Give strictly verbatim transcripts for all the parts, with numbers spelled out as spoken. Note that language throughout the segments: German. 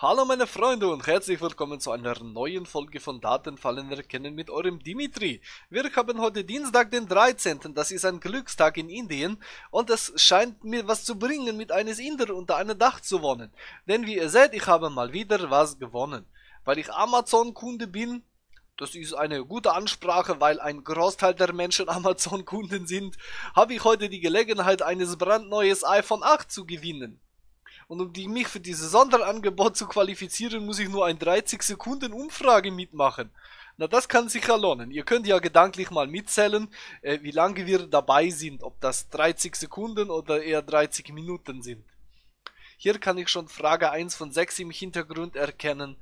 Hallo meine Freunde und herzlich willkommen zu einer neuen Folge von Datenfallen erkennen mit eurem Dimitri. Wir haben heute Dienstag den dreizehnten, das ist ein Glückstag in Indien und es scheint mir was zu bringen, mit eines Inder unter einem Dach zu wohnen. Denn wie ihr seht, ich habe mal wieder was gewonnen. Weil ich Amazon-Kunde bin, das ist eine gute Ansprache, weil ein Großteil der Menschen Amazon-Kunden sind, habe ich heute die Gelegenheit, eines brandneues iPhone acht zu gewinnen. Und um die, mich für dieses Sonderangebot zu qualifizieren, muss ich nur eine dreißig Sekunden Umfrage mitmachen. Na, das kann sich ja lohnen. Ihr könnt ja gedanklich mal mitzählen, äh, wie lange wir dabei sind. Ob das dreißig Sekunden oder eher dreißig Minuten sind. Hier kann ich schon Frage eins von sechs im Hintergrund erkennen.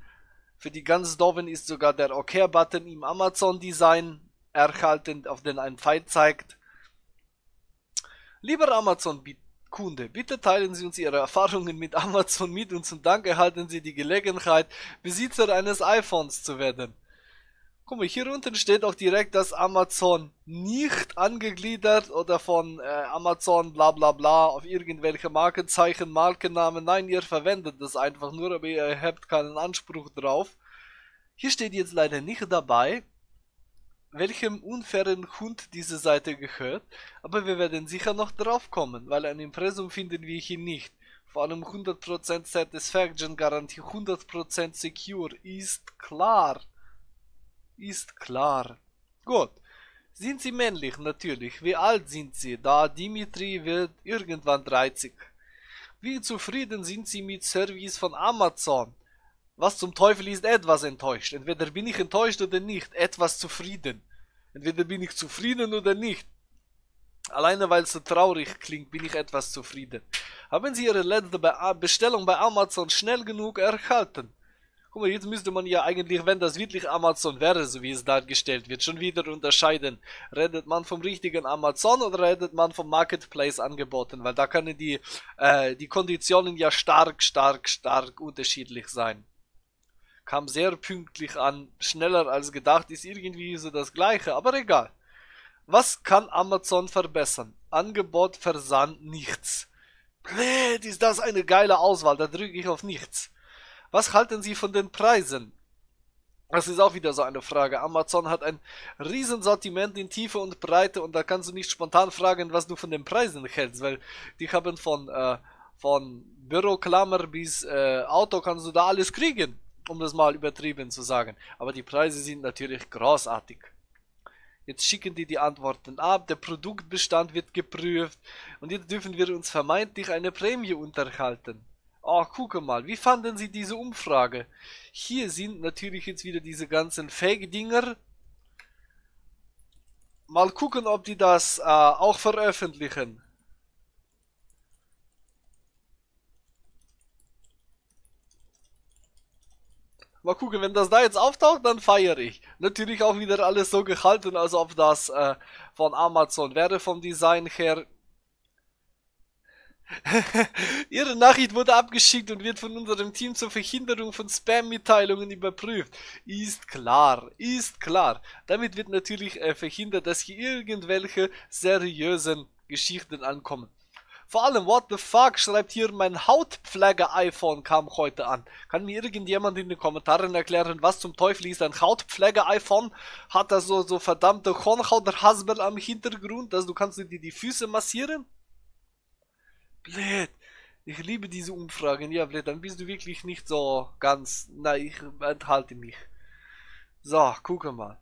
Für die ganz Doofen ist sogar der OK-Button im Amazon-Design erhalten, auf den ein Pfeil zeigt. Lieber Amazon-Bit. Kunde, bitte teilen Sie uns Ihre Erfahrungen mit Amazon mit und zum Dank erhalten Sie die Gelegenheit, Besitzer eines iPhones zu werden. Guck mal, hier unten steht auch direkt, dass Amazon nicht angegliedert oder von äh, Amazon bla bla bla auf irgendwelche Markenzeichen, Markennamen, nein, ihr verwendet das einfach nur, aber ihr habt keinen Anspruch drauf. Hier steht jetzt leider nicht dabei, welchem unfairen Hund diese Seite gehört, aber wir werden sicher noch drauf kommen, weil ein Impressum finden wir hier nicht. Vor allem hundert Prozent Satisfaction Garantie, hundert Prozent Secure, ist klar. Ist klar. Gut. Sind Sie männlich? Natürlich. Wie alt sind Sie? Da Dimitri wird irgendwann dreißig. Wie zufrieden sind Sie mit Service von Amazon? Was zum Teufel ist etwas enttäuscht? Entweder bin ich enttäuscht oder nicht. Etwas zufrieden. Entweder bin ich zufrieden oder nicht. Alleine weil es so traurig klingt, bin ich etwas zufrieden. Haben Sie Ihre letzte Be- Bestellung bei Amazon schnell genug erhalten? Guck mal, jetzt müsste man ja eigentlich, wenn das wirklich Amazon wäre, so wie es dargestellt wird, schon wieder unterscheiden. Redet man vom richtigen Amazon oder redet man vom Marketplace-Angeboten? Weil da können die, äh, die Konditionen ja stark, stark, stark unterschiedlich sein. Kam sehr pünktlich an, schneller als gedacht, ist irgendwie so das Gleiche, aber egal. Was kann Amazon verbessern? Angebot, Versand, nichts. Blöd, ist das eine geile Auswahl, da drücke ich auf nichts. Was halten Sie von den Preisen? Das ist auch wieder so eine Frage. Amazon hat ein Riesensortiment in Tiefe und Breite und da kannst du nicht spontan fragen, was du von den Preisen hältst, weil die haben von, äh, von Büroklammer bis äh, Auto, kannst du da alles kriegen. Um das mal übertrieben zu sagen. Aber die Preise sind natürlich großartig. Jetzt schicken die die Antworten ab. Der Produktbestand wird geprüft. Und jetzt dürfen wir uns vermeintlich eine Prämie unterhalten. Oh, gucke mal. Wie fanden Sie diese Umfrage? Hier sind natürlich jetzt wieder diese ganzen Fake-Dinger. Mal gucken, ob die das äh, auch veröffentlichen. Mal gucken, wenn das da jetzt auftaucht, dann feiere ich. Natürlich auch wieder alles so gehalten, als ob das äh, von Amazon wäre, vom Design her. Ihre Nachricht wurde abgeschickt und wird von unserem Team zur Verhinderung von Spam-Mitteilungen überprüft. Ist klar, ist klar. Damit wird natürlich äh, verhindert, dass hier irgendwelche seriösen Geschichten ankommen. Vor allem, what the fuck, schreibt hier, mein Hautpflege-iPhone kam heute an. Kann mir irgendjemand in den Kommentaren erklären, was zum Teufel ist ein Hautpflege-iPhone? Hat das so, so verdammte Hornhaut-Hasberl am Hintergrund, dass du kannst dir die Füße massieren? Blöd. Ich liebe diese Umfragen. Ja, blöd, dann bist du wirklich nicht so ganz... Nein, ich enthalte mich. So, gucke mal.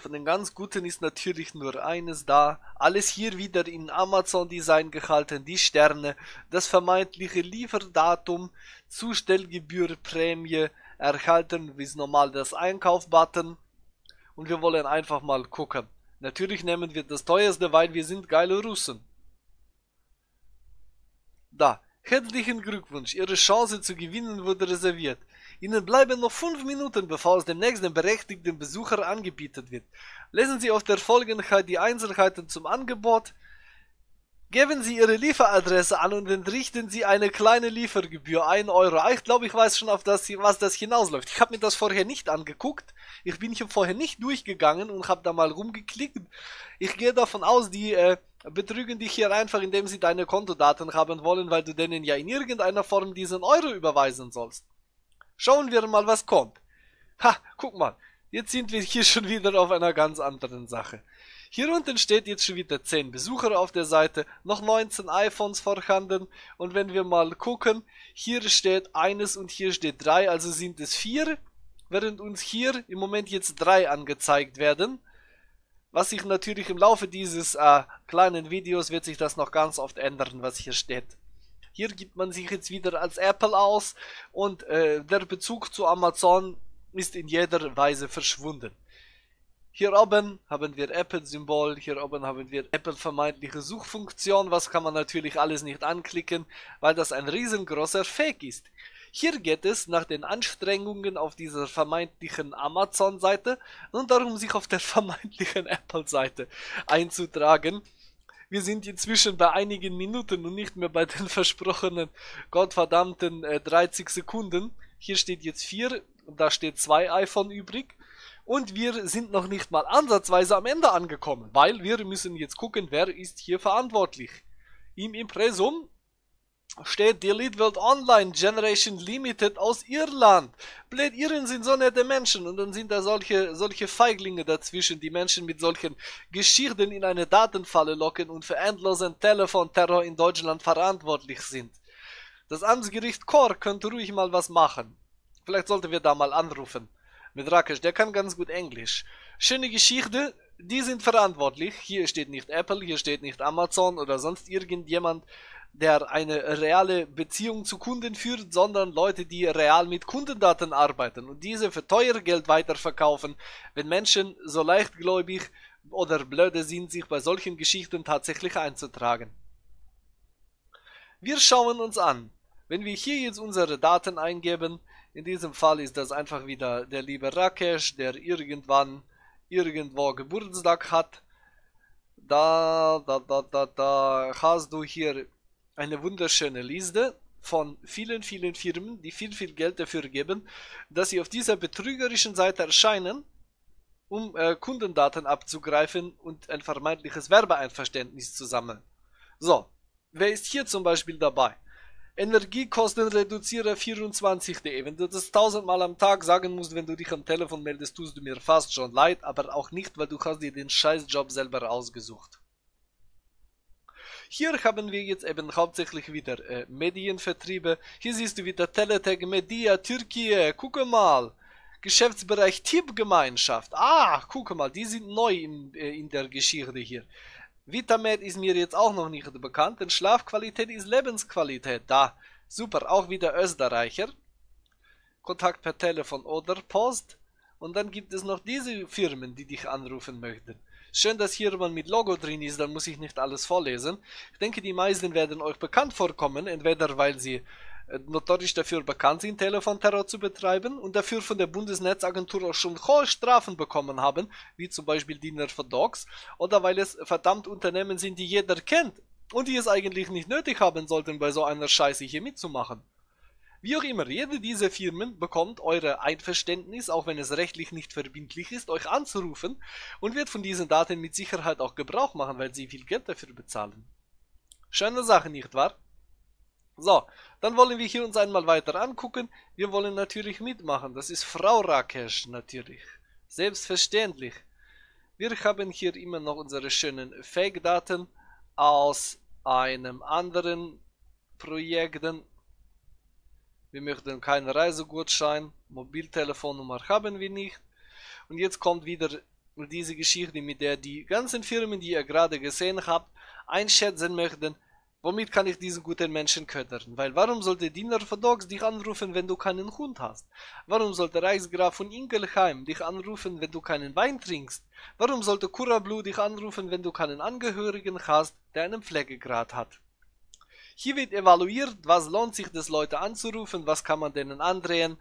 Von den ganz Guten ist natürlich nur eines da. Alles hier wieder in Amazon-Design gehalten, die Sterne, das vermeintliche Lieferdatum, Zustellgebühr, Prämie, erhalten, wie es normal das Einkauf-Button. Und wir wollen einfach mal gucken. Natürlich nehmen wir das teuerste, weil wir sind geile Russen. Da, herzlichen Glückwunsch, Ihre Chance zu gewinnen wurde reserviert. Ihnen bleiben noch fünf Minuten, bevor es dem nächsten berechtigten Besucher angebietet wird. Lesen Sie auf der Folgenheit die Einzelheiten zum Angebot. Geben Sie Ihre Lieferadresse an und entrichten Sie eine kleine Liefergebühr, ein Euro. Ich glaube, ich weiß schon, auf das, was das hinausläuft. Ich habe mir das vorher nicht angeguckt. Ich bin hier vorher nicht durchgegangen und habe da mal rumgeklickt. Ich gehe davon aus, die äh, betrügen dich hier einfach, indem sie deine Kontodaten haben wollen, weil du denen ja in irgendeiner Form diesen Euro überweisen sollst. Schauen wir mal, was kommt. Ha, guck mal, jetzt sind wir hier schon wieder auf einer ganz anderen Sache. Hier unten steht jetzt schon wieder zehn Besucher auf der Seite, noch neunzehn iPhones vorhanden und wenn wir mal gucken, hier steht eins und hier steht drei, also sind es vier, während uns hier im Moment jetzt drei angezeigt werden. Was sich natürlich im Laufe dieses äh, kleinen Videos wird sich das noch ganz oft ändern, was hier steht. Hier gibt man sich jetzt wieder als Apple aus und äh, der Bezug zu Amazon ist in jeder Weise verschwunden. Hier oben haben wir Apple-Symbol, hier oben haben wir Apple-vermeintliche Suchfunktion, was kann man natürlich alles nicht anklicken, weil das ein riesengroßer Fake ist. Hier geht es nach den Anstrengungen auf dieser vermeintlichen Amazon-Seite und darum, sich auf der vermeintlichen Apple-Seite einzutragen. Wir sind inzwischen bei einigen Minuten und nicht mehr bei den versprochenen, gottverdammten äh, dreißig Sekunden. Hier steht jetzt vier, da steht zwei iPhone übrig. Und wir sind noch nicht mal ansatzweise am Ende angekommen, weil wir müssen jetzt gucken, wer ist hier verantwortlich. Im Impressum steht die Elite World Online Generation Limited aus Irland. Blöd, Iren sind so nette Menschen und dann sind da solche, solche Feiglinge dazwischen, die Menschen mit solchen Geschichten in eine Datenfalle locken und für endlosen Telefonterror in Deutschland verantwortlich sind. Das Amtsgericht Cork könnte ruhig mal was machen. Vielleicht sollten wir da mal anrufen. Mit Rakesh, der kann ganz gut Englisch. Schöne Geschichte, die sind verantwortlich. Hier steht nicht Apple, hier steht nicht Amazon oder sonst irgendjemand, der eine reale Beziehung zu Kunden führt, sondern Leute, die real mit Kundendaten arbeiten und diese für teuer Geld weiterverkaufen. Wenn Menschen so leichtgläubig oder blöde sind, sich bei solchen Geschichten tatsächlich einzutragen. Wir schauen uns an. Wenn wir hier jetzt unsere Daten eingeben, in diesem Fall ist das einfach wieder der liebe Rakesh, der irgendwann irgendwo Geburtstag hat. Da, da, da, da, da hast du hier eine wunderschöne Liste von vielen, vielen Firmen, die viel, viel Geld dafür geben, dass sie auf dieser betrügerischen Seite erscheinen, um äh, Kundendaten abzugreifen und ein vermeintliches Werbeeinverständnis zu sammeln. So, wer ist hier zum Beispiel dabei? Energiekostenreduzierer vierundzwanzig punkt de. Wenn du das tausendmal am Tag sagen musst, wenn du dich am Telefon meldest, tust du mir fast schon leid, aber auch nicht, weil du hast dir den Scheißjob selber ausgesucht. Hier haben wir jetzt eben hauptsächlich wieder äh, Medienvertriebe. Hier siehst du wieder TeleTech Media Türkei. Gucke mal. Geschäftsbereich Tippgemeinschaft. Ah, gucke mal, die sind neu in, äh, in der Geschichte hier. Vitamed ist mir jetzt auch noch nicht bekannt, denn Schlafqualität ist Lebensqualität. Da, super, auch wieder Österreicher. Kontakt per Telefon oder Post. Und dann gibt es noch diese Firmen, die dich anrufen möchten. Schön, dass hier man mit Logo drin ist, dann muss ich nicht alles vorlesen. Ich denke, die meisten werden euch bekannt vorkommen, entweder weil sie notorisch dafür bekannt sind, Telefonterror zu betreiben und dafür von der Bundesnetzagentur auch schon hohe Strafen bekommen haben, wie zum Beispiel Dinner for Dogs, oder weil es verdammt Unternehmen sind, die jeder kennt und die es eigentlich nicht nötig haben sollten, bei so einer Scheiße hier mitzumachen. Wie auch immer, jede dieser Firmen bekommt eure Einverständnis, auch wenn es rechtlich nicht verbindlich ist, euch anzurufen und wird von diesen Daten mit Sicherheit auch Gebrauch machen, weil sie viel Geld dafür bezahlen. Schöne Sache, nicht wahr? So, dann wollen wir hier uns einmal weiter angucken. Wir wollen natürlich mitmachen. Das ist Frau Rakesh natürlich. Selbstverständlich. Wir haben hier immer noch unsere schönen Fake-Daten aus einem anderen Projekten. Wir möchten keinen Reisegutschein. Mobiltelefonnummer haben wir nicht. Und jetzt kommt wieder diese Geschichte, mit der die ganzen Firmen, die ihr gerade gesehen habt, einschätzen möchten. Womit kann ich diesen guten Menschen ködern? Weil warum sollte Dinner for Dogs dich anrufen, wenn du keinen Hund hast? Warum sollte Reichsgraf von Ingelheim dich anrufen, wenn du keinen Wein trinkst? Warum sollte Curablu dich anrufen, wenn du keinen Angehörigen hast, der einen Pflegegrad hat? Hier wird evaluiert, was lohnt sich, das Leute anzurufen, was kann man denen andrehen.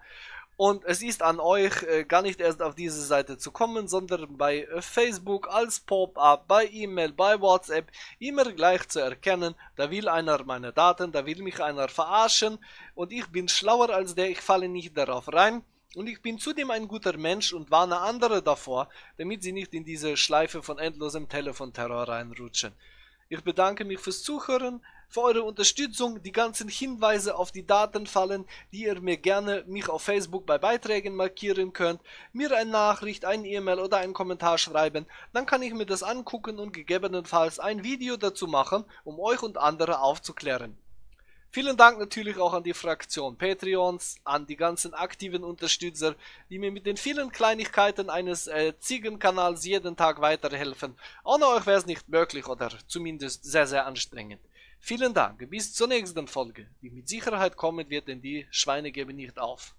Und es ist an euch, äh, gar nicht erst auf diese Seite zu kommen, sondern bei äh, Facebook als Pop-up, bei E-Mail, bei WhatsApp immer gleich zu erkennen, da will einer meine Daten, da will mich einer verarschen und ich bin schlauer als der, ich falle nicht darauf rein und ich bin zudem ein guter Mensch und warne andere davor, damit sie nicht in diese Schleife von endlosem Telefonterror reinrutschen. Ich bedanke mich fürs Zuhören, für eure Unterstützung, die ganzen Hinweise auf die Datenfallen, die ihr mir gerne mich auf Facebook bei Beiträgen markieren könnt, mir eine Nachricht, eine E-Mail oder einen Kommentar schreiben, dann kann ich mir das angucken und gegebenenfalls ein Video dazu machen, um euch und andere aufzuklären. Vielen Dank natürlich auch an die Fraktion Patreons, an die ganzen aktiven Unterstützer, die mir mit den vielen Kleinigkeiten eines äh, Ziegenkanals jeden Tag weiterhelfen. Ohne euch wäre es nicht möglich oder zumindest sehr, sehr anstrengend. Vielen Dank, bis zur nächsten Folge, die mit Sicherheit kommen wird, denn die Schweine geben nicht auf.